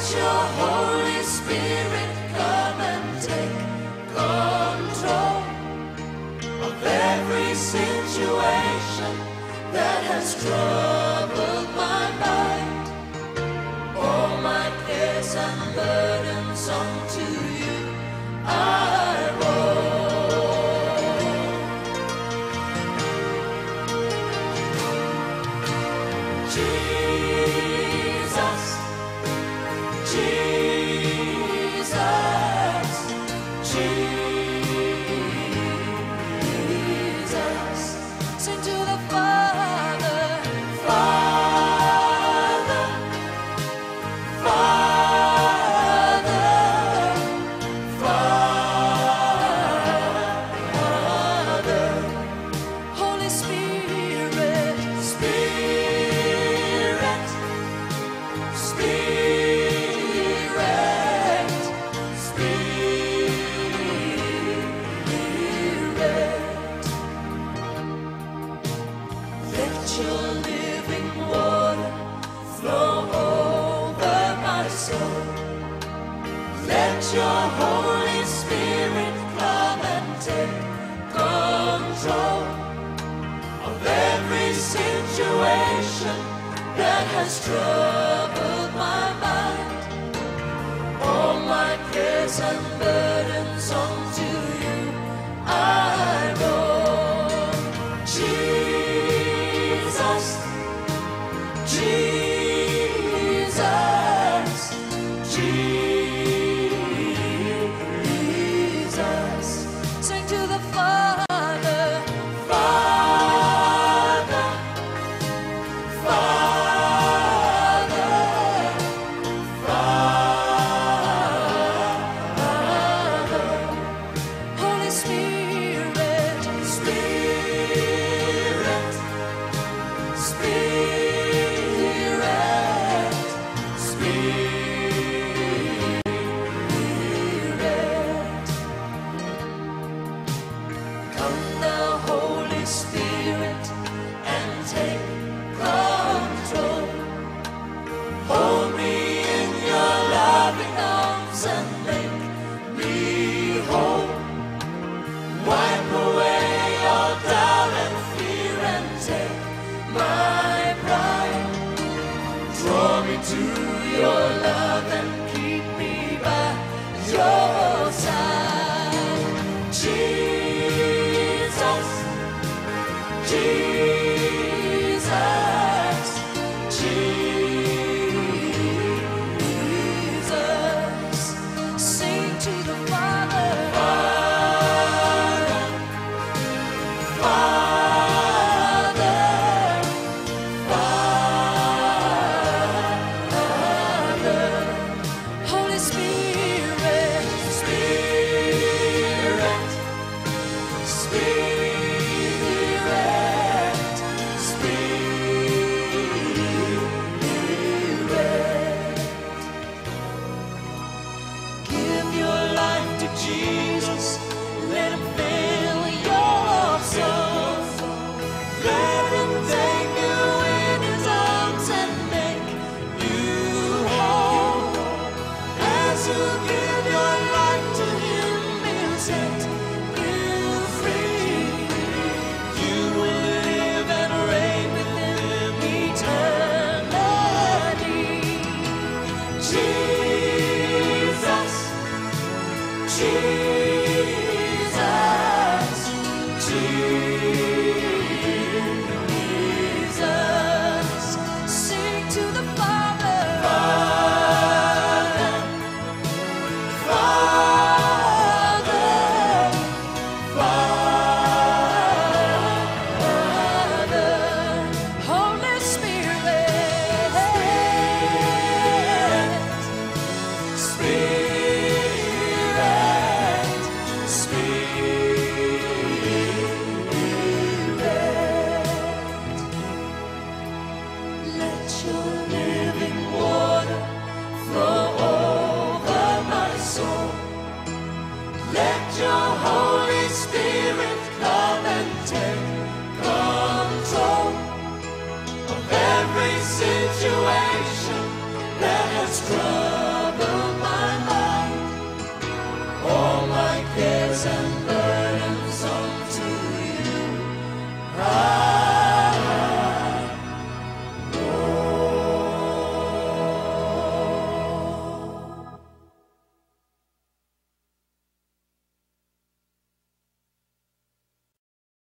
Let your Holy Spirit come and take control of every situation that has troubled my mind. All my cares and burdens unto you I roll. Jesus, sing to the Father, Father, Father, Father, Holy Spirit, Spirit, Spirit. Let your living water flow over my soul. Let your Holy Spirit come and take control of every situation that has troubled my mind. All my cares and burdens onto you I roll. Jesus, sing to the Father. Spirit, and take control. Hold me in your loving arms and make me whole. Wipe away all doubt and fear and take my pride. Draw me to your love and keep me by your side. Jesus, sing to the Father, Father, Father, Father, Holy Spirit, Spirit, Spirit. Jesus, let him fill your soul. Let him take you in his arms and make you whole. As you give your life to him, he'll set you free. You will live and reign with him eternally. Jesus, sing to the Father, Father, Father, Father, Holy Spirit, Spirit. Let your living water flow over my soul. Let your Holy Spirit come and take control of every situation that has grown. there's a